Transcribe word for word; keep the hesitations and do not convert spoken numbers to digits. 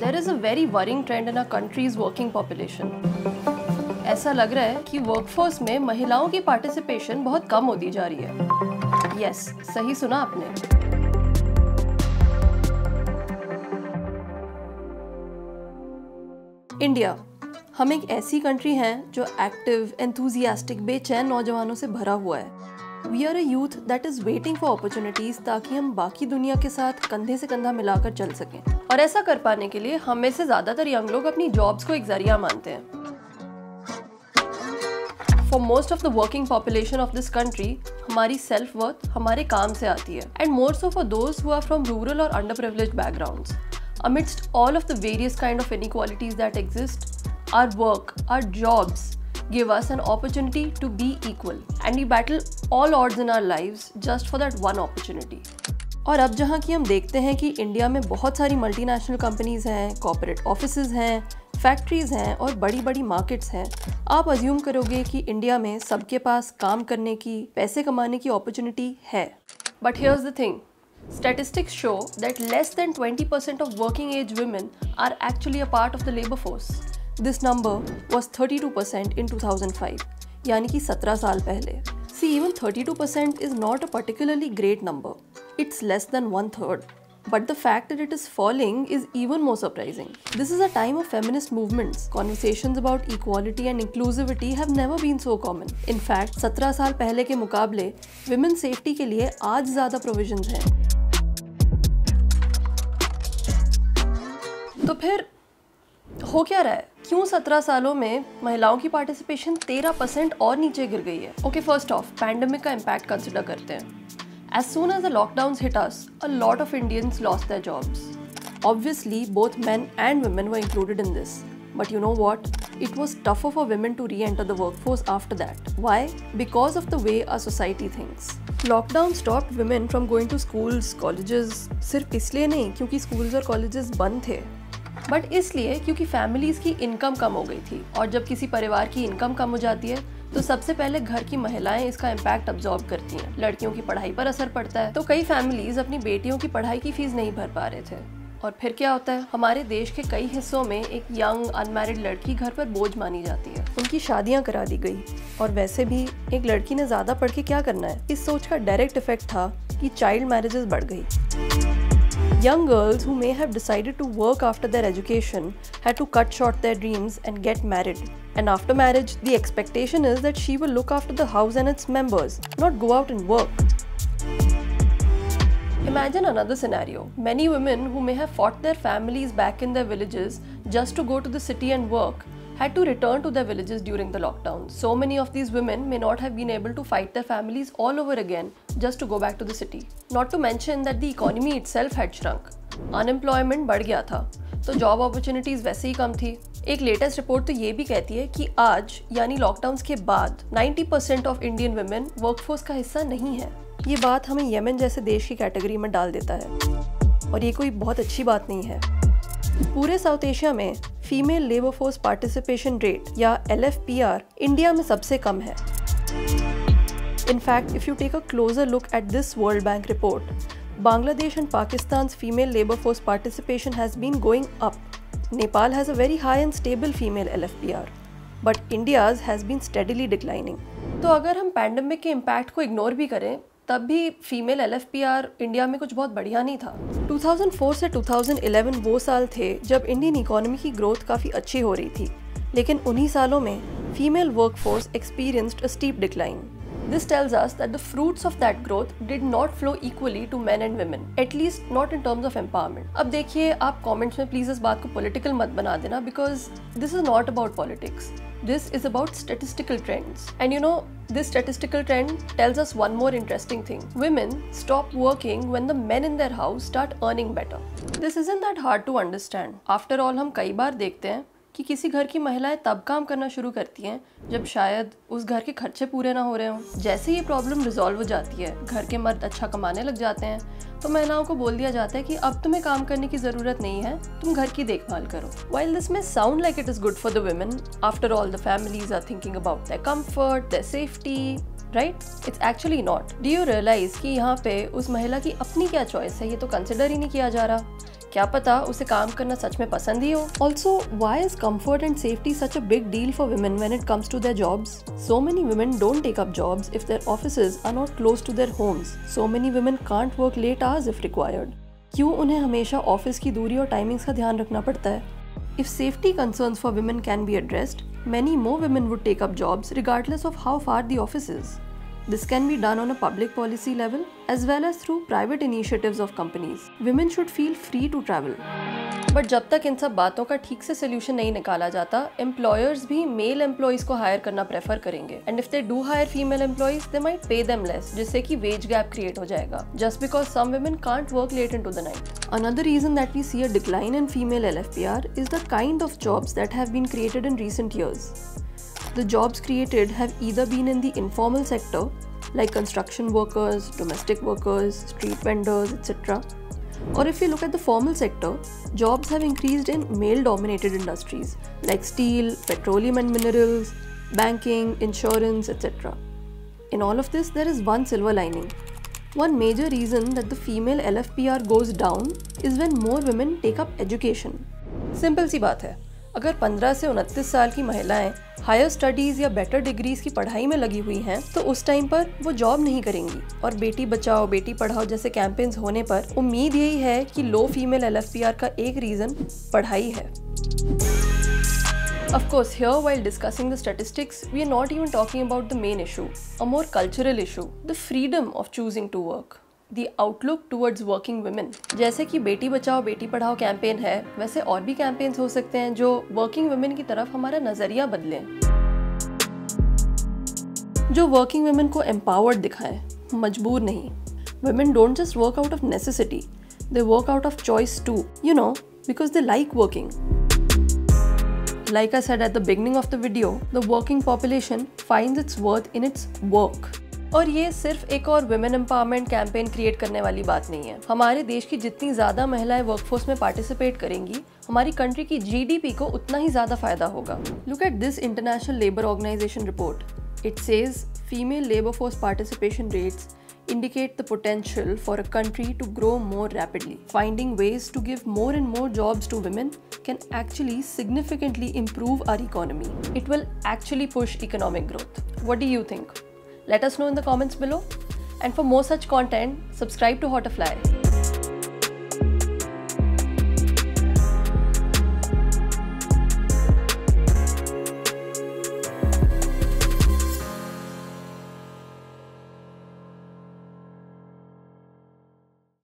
There is a very worrying trend in our country's working population. ऐसा लग रहा है कि वर्कफोर्स में महिलाओं की पार्टिसिपेशन बहुत कम होती जा रही है। यस, सही सुना आपने। इंडिया, हम एक ऐसी कंट्री हैं जो एक्टिव, एंथुजियास्टिक, बेचैन नौजवानों से भरा हुआ है। We are a youth that is waiting for opportunities, ताकि हम बाकी दुनिया के साथ कंधे से कंधा मिलाकर चल सकें। और ऐसा कर पाने के लिए हम में से ज्यादातर यंग लोग अपनी जॉब्स को एक जरिया मानते हैं। For most of the working population of this country, हमारी सेल्फ वर्थ हमारे काम से आती है, and more so for those who are from rural or underprivileged backgrounds. Amidst all of the various kind of inequalities that exist, our work, our jobs give us an opportunity to be equal, and we battle all odds in our lives just for that one opportunity. और अब जहाँ की हम देखते हैं कि India में बहुत सारी मल्टीनेशनल कंपनीज हैं, कॉर्पोरेट ऑफिसेज हैं, फैक्ट्रीज हैं और बड़ी बड़ी मार्केट्स हैं, आप अज्यूम करोगे कि इंडिया में सबके पास काम करने की, पैसे कमाने की अपॉर्चुनिटी है। But here's the thing, statistics show that less than twenty percent of working age women are actually a part of the labour force. This number was thirty two percent in two thousand five, यानी कि सत्रह साल पहले। See, even thirty two percent is not a particularly great number, it's less than one third. But the fact that it is falling is even more surprising. This is a time of feminist movements. Conversations about equality and inclusivity have never been so common. In fact, सत्रह साल पहले के मुकाबले women safety के लिए आज ज़्यादा provisions हैं। तो फिर हो क्या रहा है? क्यों सत्रह सालों में महिलाओं की पार्टिसिपेशन तेरह परसेंट और नीचे गिर गई है? Okay, first off, pandemic का impact consider करते हैं। As soon as the lockdowns hit us, a lot of Indians lost their jobs. Obviously, both men and women were included in this. But you know what? It was tougher for women to re-enter the workforce after that. Why? Because of the way our society thinks. Lockdown stopped women from going to schools, colleges. सिर्फ इसलिए नहीं क्योंकि schools और colleges बंद थे, but इसलिए क्योंकि families की income कम हो गई थी, और जब किसी परिवार की income कम हो जाती है तो सबसे पहले घर की महिलाएं इसका इम्पैक्ट अब्सॉर्ब करती हैं। लड़कियों की पढ़ाई पर असर पड़ता है, तो कई फैमिलीज अपनी बेटियों की पढ़ाई की फीस नहीं भर पा रहे थे। और फिर क्या होता है, हमारे देश के कई हिस्सों में एक यंग अनमैरिड लड़की घर पर बोझ मानी जाती है, उनकी शादियां करा दी गई। और वैसे भी एक लड़की ने ज़्यादा पढ़ के क्या करना है, इस सोच का डायरेक्ट इफेक्ट था कि चाइल्ड मैरिजेस बढ़ गई। Young girls who may have decided to work after their education had to cut short their dreams and get married. And after marriage, the expectation is that she will look after the house and its members, not go out and work. Imagine another scenario. Many women who may have fought their families back in their villages just to go to the city and work had to return to their villages during the lockdown. So many of these women may not have been able to fight their families all over again just to go back to the city. Not to mention that the economy itself had shrunk. Unemployment बढ़ गया था, तो job opportunities वैसे ही कम थी। एक latest report तो ये भी कहती है कि आज यानी लॉकडाउन्स के बाद ninety percent of Indian women workforce का हिस्सा नहीं है। ये बात हमें यमन जैसे देश की कैटेगरी में डाल देता है, और ये कोई बहुत अच्छी बात नहीं है। पूरे साउथ एशिया में female labour force participation rate या L F P R India में सबसे कम है। In fact if you take a closer look at this World Bank report, Bangladesh and Pakistan's female labor force participation has been going up. Nepal has a very high and stable female L F P R, but India's has been steadily declining. तो अगर हम pandemic के impact को ignore भी करें, तब भी female L F P R India में कुछ बहुत बढ़िया नहीं था। टू थाउजेंड फोर से टू थाउजेंड इलेवन वो साल थे जब इंडियन इकोनॉमी की ग्रोथ काफ़ी अच्छी हो रही थी, लेकिन उन्हीं सालों में female workforce experienced a steep decline. This tells us that the fruits of that growth did not flow equally to men and women, at least not in terms of empowerment. अब देखिए, आप comments में please इस बात को political मत बना देना, because this is not about politics. This is about statistical trends. And you know, this statistical trend tells us one more interesting thing. Women stop working when the men in their house start earning better. This isn't that hard to understand. After all, हम कई बार देखते हैं कि किसी घर की महिलाएं तब काम करना शुरू करती हैं जब शायद उस घर के खर्चे पूरे ना हो रहे हों। जैसे ये प्रॉब्लम रिजॉल्व हो जाती है, घर के मर्द अच्छा कमाने लग जाते हैं, तो महिलाओं को बोल दिया जाता है कि अब तुम्हें काम करने की ज़रूरत नहीं है, तुम घर की देखभाल करो। While this may sound like it is good for the women, after all the families are thinking about their comfort, their safety, right? It's actually not. Do you realize कि यहाँ पे उस महिला की अपनी क्या चॉइस है, ये तो कंसिडर ही नहीं किया जा रहा। क्या पता उसे काम करना सच में पसंद ही हो। Also why is comfort and safety such a big deal for women when it comes to their jobs? So many women don't take up jobs if their offices are not close to their homes. So many women can't work late hours if required. क्यों उन्हें हमेशा office की दूरी और timings का ध्यान रखना पड़ता है? If safety concerns for women can be addressed, many more women would take up jobs regardless of how far the office is. This can be done on a public policy level as well as through private initiatives of companies. Women should feel free to travel. But जब तक इन सब बातों का ठीक से solution नहीं निकाला जाता, एम्प्लॉयर्स भी मेल एम्प्लॉयज को हायर करना प्रेफर करेंगे। And if they do hire female employees, they might pay them less, जिससे कि वेज गैप क्रिएट हो जाएगा, just because some women can't work late into the night. Another reason that we see a decline in female L F P R is the kind of jobs that have been created in recent years. The jobs created have either been in the informal sector like construction workers, domestic workers, street vendors etcetera. Or if you look at the formal sector, jobs have increased in male-dominated industries like steel, petroleum and minerals, banking, insurance, et cetera. In all of this, there is one silver lining. One major reason that the female L F P R goes down is when more women take up education. Simple सी बात है, अगर पंद्रह से उनतीस साल की महिलाएं हायर स्टडीज़ या बेटर डिग्रीज़ की पढ़ाई में लगी हुई हैं तो उस टाइम पर वो जॉब नहीं करेंगी। और बेटी बचाओ बेटी पढ़ाओ जैसे कैंपेन्स होने पर उम्मीद यही है कि low female L F P R का एक रीज़न पढ़ाई है। Of course, here while discussing the statistics, we are not even talking about the main issue, a more cultural issue, the freedom of choosing to work. The outlook towards working women. जैसे कि Beti Bachao Beti Padhao campaign है, वैसे और भी campaigns हो सकते हैं जो वर्किंग वुमेन की तरफ हमारा नजरिया बदलें, जो वर्किंग वुमेन को एम्पावर्ड दिखाएं, मजबूर नहीं। Women don't just work out of necessity, they work out of choice too, you know, because they like working. Like I said at the beginning of the video, the working population finds its worth in its work. और ये सिर्फ एक और women empowerment campaign create करने वाली बात नहीं है। हमारे देश की जितनी ज़्यादा महिलाएं वर्कफोर्स में पार्टिसिपेट करेंगी, हमारी कंट्री की जी डी पी को उतना ही ज़्यादा फायदा होगा। Look at this International Labour Organization report, it says female labour force participation rates indicate the potential for a country to grow more rapidly. Finding ways to give more and more jobs to women can actually significantly improve our economy. It will actually push economic growth. What do you think? Let us know in the comments below. And for more such content, subscribe to Hauterrfly.